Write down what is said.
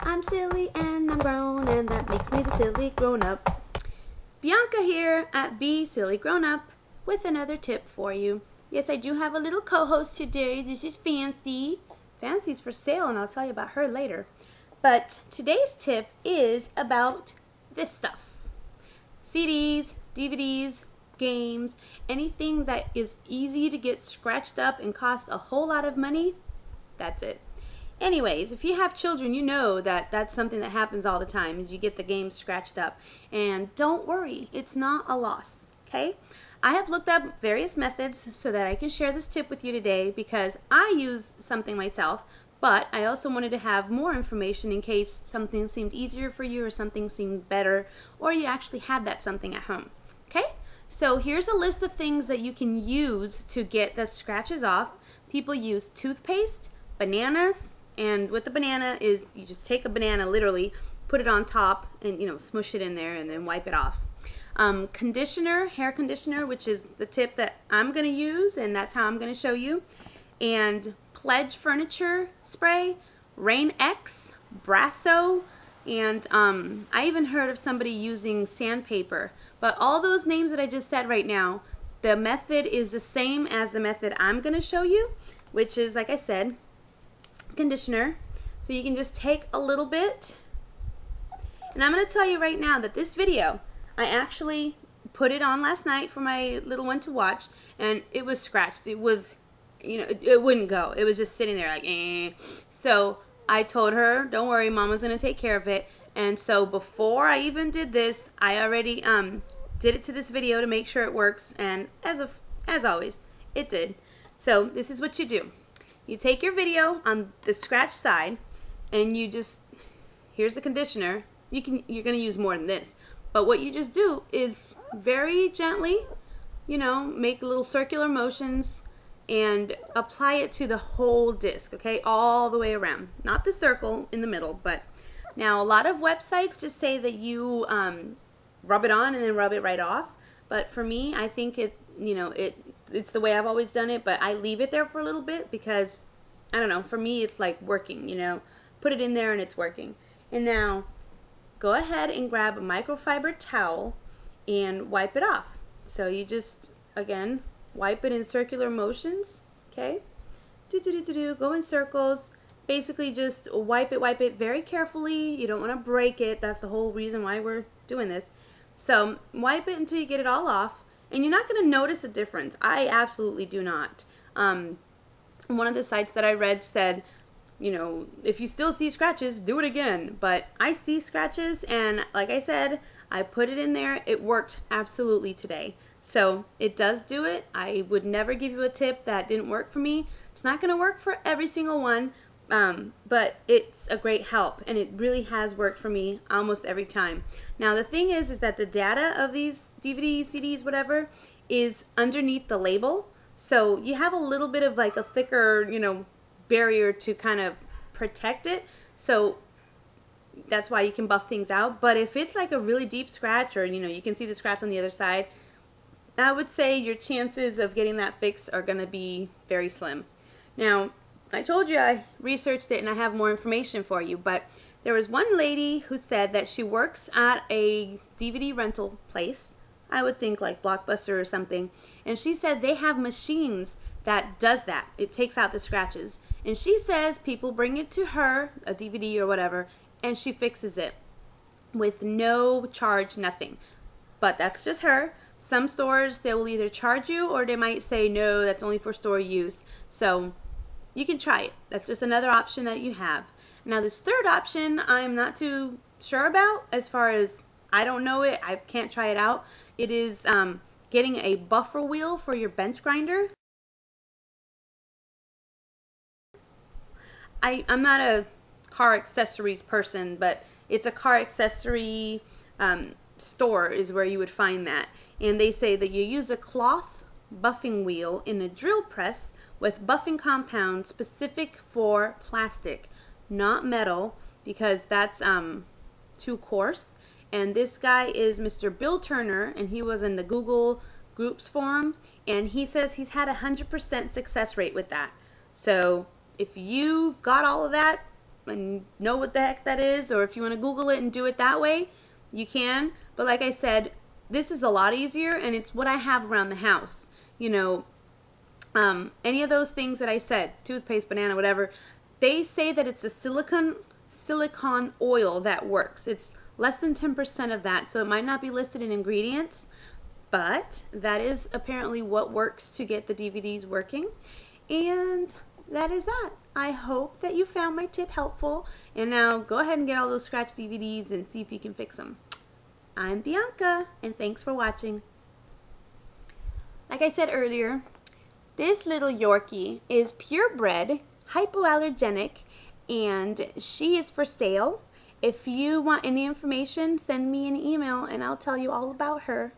I'm silly and I'm grown, and that makes me the silly grown up. Bianca here at Be Silly Grown Up with another tip for you. Yes, I do have a little co-host today. This is Fancy. Fancy's for sale, and I'll tell you about her later. But today's tip is about this stuff. CDs, DVDs, games, anything that is easy to get scratched up and costs a whole lot of money, that's it. Anyways, if you have children, you know that that's something that happens all the time, is you get the games scratched up. And don't worry, it's not a loss, okay? I have looked up various methods so that I can share this tip with you today because I use something myself, but I also wanted to have more information in case something seemed easier for you or something seemed better, or you actually had that something at home, okay? So here's a list of things that you can use to get the scratches off. People use toothpaste, bananas, and with the banana is you just take a banana literally, put it on top and, you know, smush it in there and then wipe it off. Conditioner, hair conditioner, which is the tip that I'm gonna use and that's how I'm gonna show you. And Pledge furniture spray, Rain X, Brasso, and I even heard of somebody using sandpaper. But all those names that I just said right now, the method is the same as the method I'm going to show you, which is, like I said, conditioner. So you can just take a little bit. And I'm going to tell you right now that this video, I actually put it on last night for my little one to watch, and it was scratched. It was, you know, it wouldn't go. It was just sitting there like, eh. So I told her, don't worry, Mama's going to take care of it. And so before I even did this, I already did it to this video to make sure it works. And as always, it did. So this is what you do. You take your video on the scratch side and you just, here's the conditioner. You're going to use more than this. But what you just do is very gently, you know, make little circular motions and apply it to the whole disc, okay? All the way around. Not the circle in the middle, but now a lot of websites just say that you rub it on and then rub it right off. But for me, I think it, you know, it's the way I've always done it, but I leave it there for a little bit because, I don't know, for me it's like working, you know? Put it in there and it's working. And now go ahead and grab a microfiber towel and wipe it off. So you just, again, wipe it in circular motions, okay? Go in circles. Basically just wipe it very carefully. You don't want to break it. That's the whole reason why we're doing this. So wipe it until you get it all off, and you're not going to notice a difference. I absolutely do not. One of the sites that I read said, you know, if you still see scratches, do it again. But I see scratches, and like I said, I put it in there. It worked absolutely today. So it does do it. I would never give you a tip that didn't work for me. It's not going to work for every single one, but it's a great help, and it really has worked for me almost every time. Now the thing is that the data of these DVDs, CDs, whatever, is underneath the label. So you have a little bit of like a thicker, you know, barrier to kind of protect it. So that's why you can buff things out. But if it's like a really deep scratch, or, you know, you can see the scratch on the other side, I would say your chances of getting that fixed are going to be very slim. Now, I told you I researched it and I have more information for you, but there was one lady who said that she works at a DVD rental place. I would think like Blockbuster or something. And she said they have machines that does that. It takes out the scratches. And she says people bring it to her, a DVD or whatever, and she fixes it with no charge, nothing. But that's just her. Some stores, they will either charge you or they might say, no, that's only for store use. So you can try it. That's just another option that you have. Now this third option, I'm not too sure about as far as I don't know it. I can't try it out. It is getting a buffer wheel for your bench grinder. I'm not a car accessories person, but it's a car accessory store is where you would find that. And they say that you use a cloth buffing wheel in a drill press with buffing compound specific for plastic, not metal, because that's too coarse. And this guy is Mr. Bill Turner, and he was in the Google groups forum, and he says he's had a 100% success rate with that. So if you've got all of that, and know what the heck that is, or if you want to Google it and do it that way, you can. But like I said, this is a lot easier, and it's what I have around the house. You know, any of those things that I said, toothpaste, banana, whatever, they say that it's the silicone oil that works. It's less than 10% of that, so it might not be listed in ingredients, but that is apparently what works to get the DVDs working. And that is that. I hope that you found my tip helpful. And now go ahead and get all those scratched DVDs and see if you can fix them. I'm Bianca, and thanks for watching. Like I said earlier, this little Yorkie is purebred, hypoallergenic, and she is for sale. If you want any information, send me an email and I'll tell you all about her.